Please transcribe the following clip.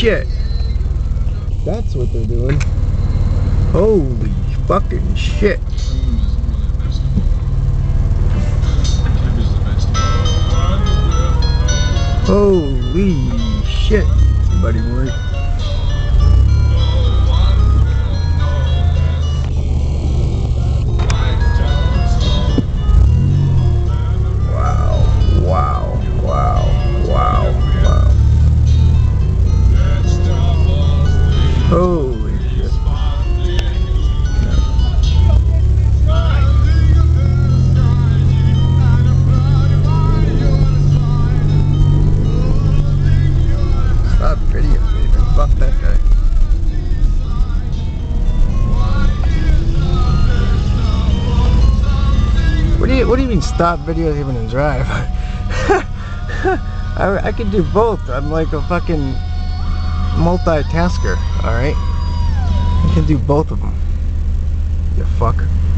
shit. That's what they're doing. Holy fucking shit. Holy shit, buddy boy. Holy shit. Stop videoing me, man. Fuck that guy. What do you mean stop videoing and drive? I can do both. I'm like a fucking multitasker, alright? I can do both of them, you fucker.